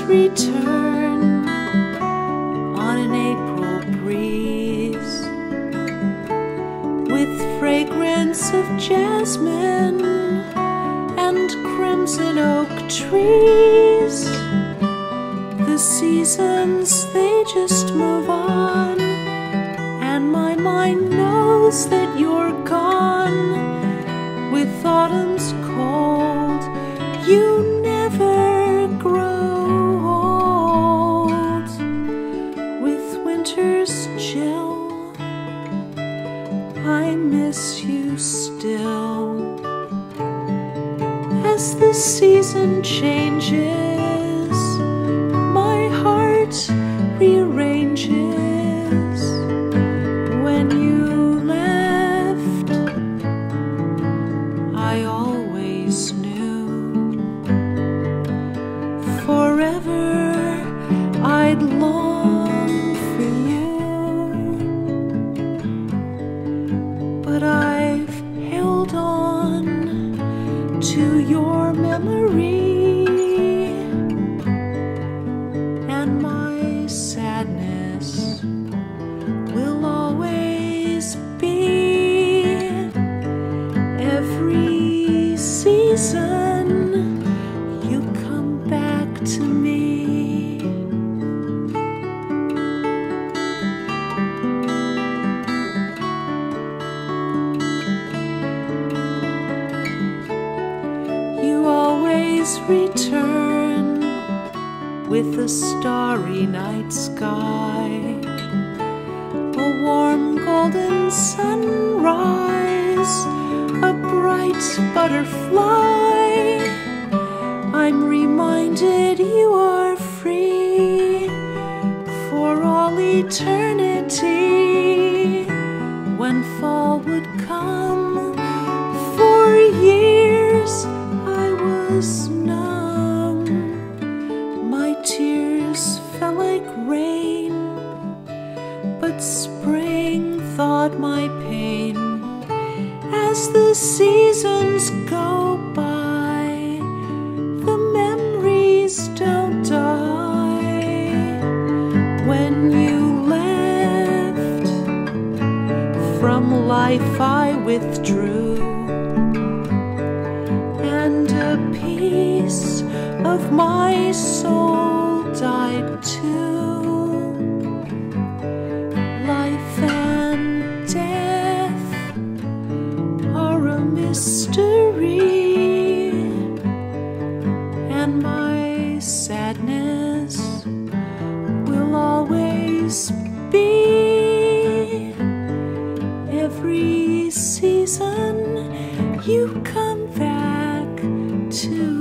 his return on an April breeze, with fragrance of jasmine and crimson oak trees. The seasons, they just move on, and my mind knows that you're gone. With autumn's cold, you never grow old. With winter's chill, I miss you still. As the season changes, my heart rearranges. When you left, I always knew forever I'd long for you. But I've held on to your memory, and my sadness will always be. Every season you come back to me. You always return with a starry night sky, a warm golden sunrise, a bright butterfly. I'm reminded you are free for all eternity. When fall would come, for years I was numb. My tears fell like rain, but spring thawed my pain. As the seasons go by, the memories don't die. When you left, from life I withdrew, and a piece of my soul died too. Mystery, and my sadness will always be. Every season you come back to